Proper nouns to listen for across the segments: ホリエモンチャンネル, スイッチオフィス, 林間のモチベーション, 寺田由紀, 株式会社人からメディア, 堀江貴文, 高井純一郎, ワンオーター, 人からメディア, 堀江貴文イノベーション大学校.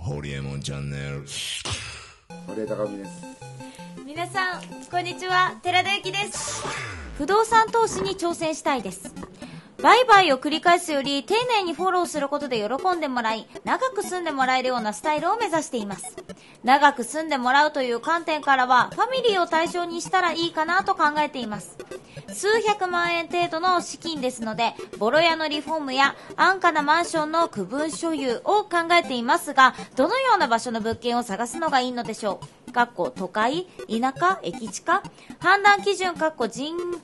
ホリエモンチャンネル、堀江貴文です。皆さんこんにちは、寺田由紀です。不動産投資に挑戦したいです。売買を繰り返すより丁寧にフォローすることで喜んでもらい、長く住んでもらえるようなスタイルを目指しています。長く住んでもらうという観点からは、ファミリーを対象にしたらいいかなと考えています。数百万円程度の資金ですので、ボロ屋のリフォームや安価なマンションの区分所有を考えていますが、どのような場所の物件を探すのがいいのでしょう。都会、田舎、駅地下、判断基準人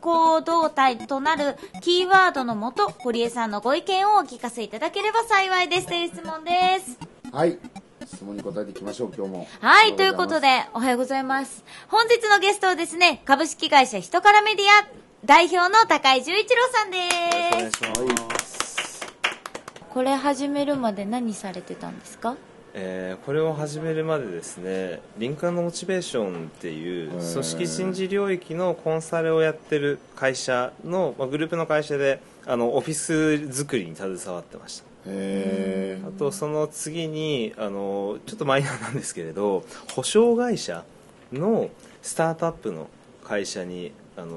口動態となるキーワードのもと、堀江さんのご意見をお聞かせいただければ幸いです、という質問です。はい、質問に答えていきましょう。今日もはい、ということで、おはようございます。本日のゲストはですね、株式会社人からメディア代表の高井純一郎さんです。よろしくお願いします。これ始めるまで何されてたんですか？これを始めるまでですね、林間のモチベーションっていう組織人事領域のコンサルをやってる会社の、グループの会社でオフィス作りに携わってました。あとその次にちょっとマイナーなんですけれど、保証会社のスタートアップの会社に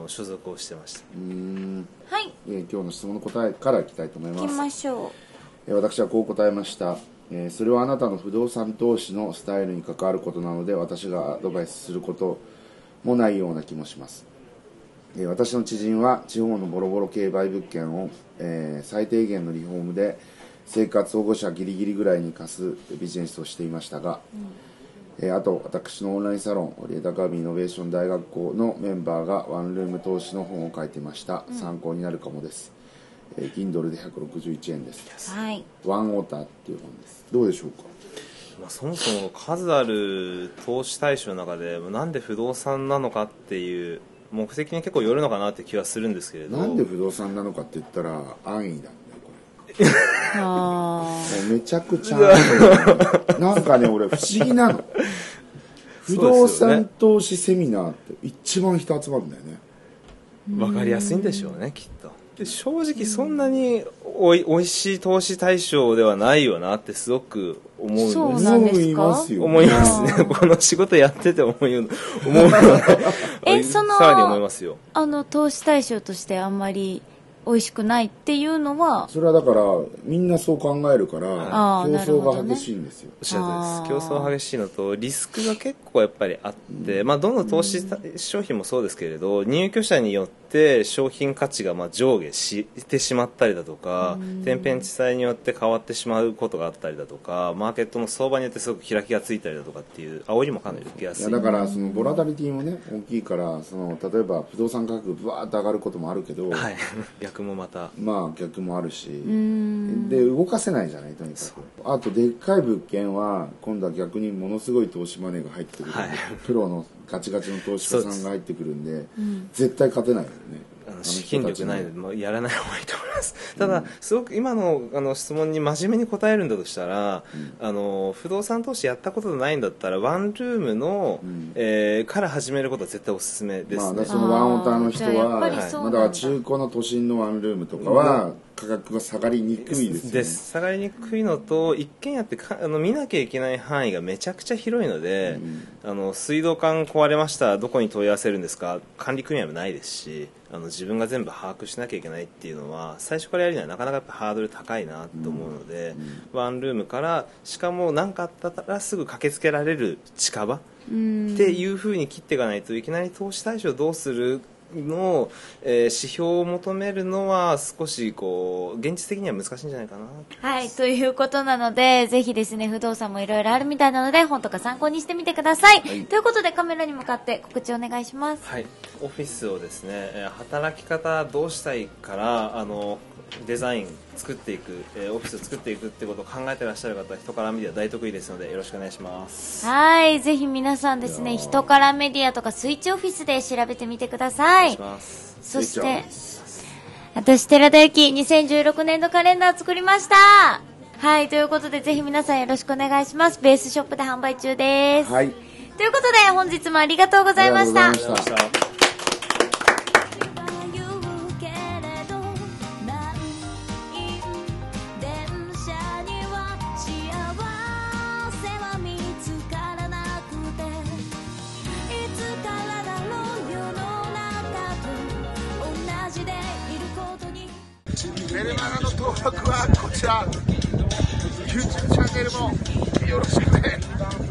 所属をしてました。はい、今日の質問の答えからいきたいと思います。いきましょう。私はこう答えました。それはあなたの不動産投資のスタイルに関わることなので、私がアドバイスすることもないような気もします。私の知人は地方のボロボロ競売物件を、最低限のリフォームで生活保護者ギリギリぐらいに貸すビジネスをしていましたが、あと私のオンラインサロン、堀江貴文イノベーション大学校のメンバーがワンルーム投資の本を書いていました。参考になるかもです。Kindle で161円です、はい、ワンオーターっていう本です。どうでしょうか？そもそも数ある投資対象の中で、なんで不動産なのかっていう目的に結構よるのかなって気はするんですけれど、なんで不動産なのかって言ったら安易なんだよこれ。あめちゃくちゃなんかね、俺不思議なの、不動産投資セミナーって一番人集まるんだよね。分かりやすいんでしょうね、きっと。正直そんなにおいしい投資対象ではないよなってすごく思うんです。そうなんですか？思いますね。この仕事やってて思うさらに思いますよ。投資対象としてあんまりおいしくないっていうのは、それはだからみんなそう考えるから競争が激しいんですよ。おっしゃるとおりです。競争が激しいのとリスクが結構やっぱりあって、どの投資商品もそうですけれど、入居者によって商品価値が上下してしまったりだとか、天変地異によって変わってしまうことがあったりだとか、マーケットの相場によってすごく開きがついたりだとかっていう煽りもかなり受けやすい。だからそのボラタリティもね大きいから、その例えば不動産価格バーッと上がることもあるけど、はい逆もまた、逆もあるし、で動かせないじゃないとにかく。あとでっかい物件は今度は逆にものすごい投資マネーが入ってくるんで、プロのガチガチの投資家さんが入ってくるんで、絶対勝てないよね。資金力ないのでやらない方がいいと思います。ただすごく今の質問に真面目に答えるんだとしたら、不動産投資やったことないんだったらワンルームの、から始めることは絶対おすすめですね。そのワンオーターの人は、だから中古の都心のワンルームとかは価格が下がりにくいですよね。下がりにくいのと、一軒家って見なきゃいけない範囲がめちゃくちゃ広いので、水道管壊れました、どこに問い合わせるんですか、管理組合もないですし、自分が全部把握しなきゃいけないっていうのは最初からやるにはなかなかやっぱハードル高いなと思うので、ワンルームから、しかも何かあったらすぐ駆けつけられる近場っていうふうに切っていかないと、いきなり投資対象どうするの、指標を求めるのは少し現実的には難しいんじゃないかな。はい、ということなので、ぜひですね、不動産もいろいろあるみたいなので本とか参考にしてみてください、ということでカメラに向かって告知お願いします。はい、オフィスをですね、働き方どうしたいからデザイン作っていく、オフィスを作っていくってことを考えてらっしゃる方は人からメディア大得意ですので、よろしくお願いします。はい、ぜひ皆さんですね、人からメディアとかスイッチオフィスで調べてみてください。そして私寺田由紀、2016年度カレンダー作りました。はい、ということでぜひ皆さんよろしくお願いします。ベースショップで販売中です。はい、ということで本日もありがとうございました。ありがとうございました。メルマガの登録はこちら YouTube チャンネルもよろしくね。